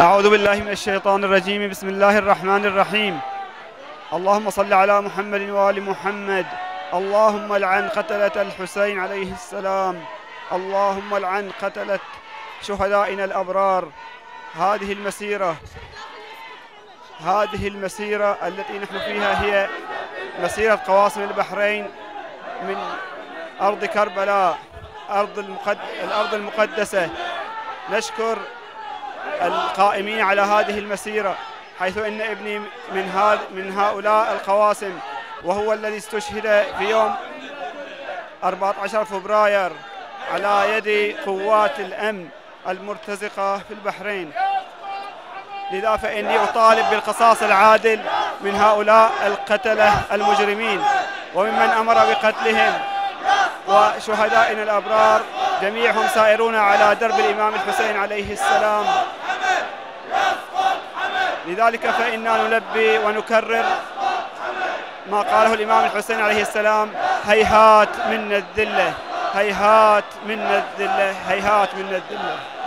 أعوذ بالله من الشيطان الرجيم. بسم الله الرحمن الرحيم. اللهم صل على محمد وآل محمد. اللهم لعن قتلة الحسين عليه السلام، اللهم لعن قتلة شهدائنا الأبرار. هذه المسيرة التي نحن فيها هي مسيرة قواسم البحرين من أرض كربلاء، الأرض المقدسة. نشكر القائمين على هذه المسيرة، حيث إن ابني من هؤلاء القواسم، وهو الذي استشهد في يوم 14 فبراير على يد قوات الأمن المرتزقة في البحرين. لذا فإني أطالب بالقصاص العادل من هؤلاء القتلة المجرمين وممن أمر بقتلهم، وشهدائنا الأبرار جميعهم سائرون على درب الإمام الحسين عليه السلام. لذلك فإننا نلبي ونكرر ما قاله الإمام الحسين عليه السلام: هيهات منا الذلة، هيهات منا الذلة، هيهات منا الذلة.